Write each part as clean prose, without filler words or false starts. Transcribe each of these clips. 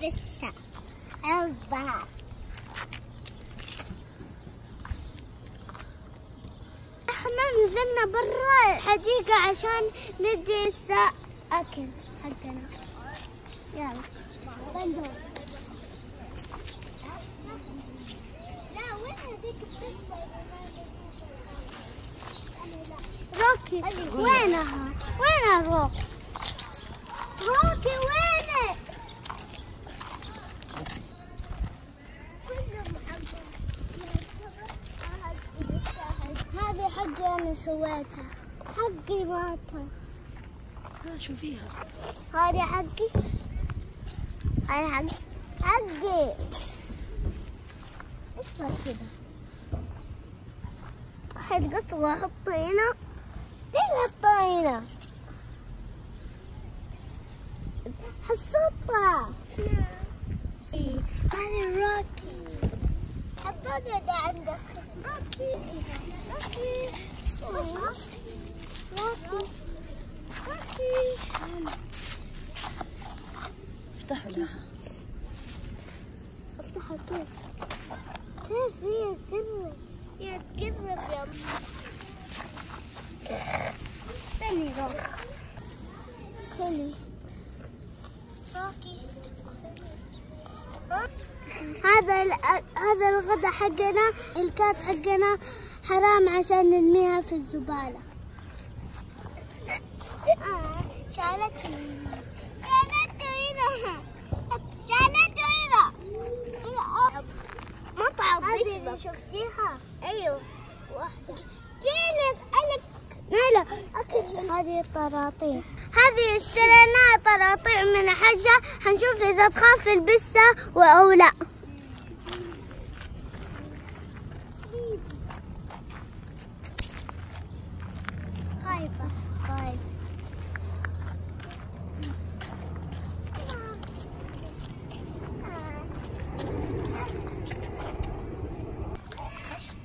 this side. Oh, wow. احنا نزلنا برا الحديقة عشان ندي الساعة أكل حقنا. يلا بندور. لا وين هذيك روكي وينها؟ وينها روكي؟ روكي وينك؟ هذه حقي أنا سويتها، حقي ماتها. شو فيها؟ هذه حقي، هذه حقي، حقي. إيش صار كذا؟ واحد قط وأحطه هنا، ليه نحطه هنا؟ حصلتها. إيه هذا روكي. حطونا ده عندك. روكي روكي روكي روكي افتحوا لها افتحوا كيف كيف هي تقرب هي تقرب يا امي استني روكي خلي روكي هذا الغداء حقنا الكات حقنا حرام عشان نرميها في الزبالة. شالته هنا شالته هنا شالته هنا مطعم بشبك شفتيها؟ ايوه واحدة جيلك قلب لا اكل هذه الطراطيع هذه اشتريناها طراطيع من حجة هنشوف اذا تخاف البسة او لا.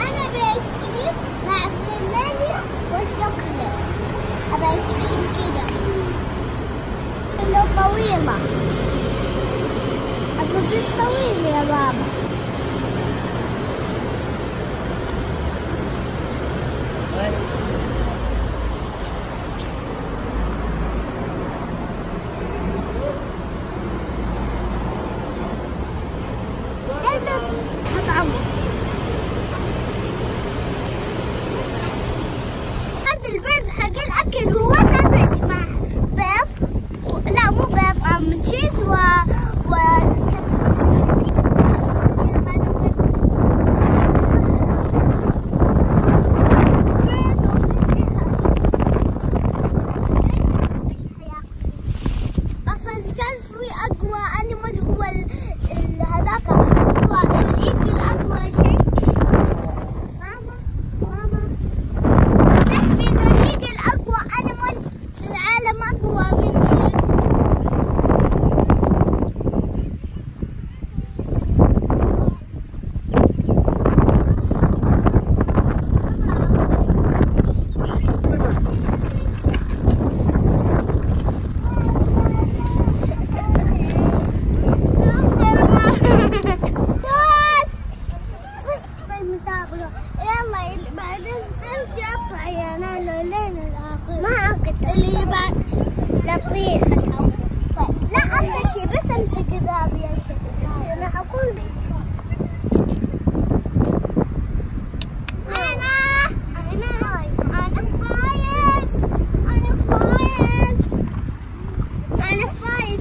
أنا بأيس كريم مع فلانيا والشوكولات أبأيس كريم كده كله طويلة أبأيس طويلة يا بابا الأكل هو ساندويتش مع بيض لا مو بيض تشيز و أصلا تعرفوا أقوى أنيمال هو هذاك هو الإيجل أقوى شيء اللي بعد لطيح طيب لا امسكي بس امسكي ذهبي انا حكون انا فايز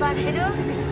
Hello.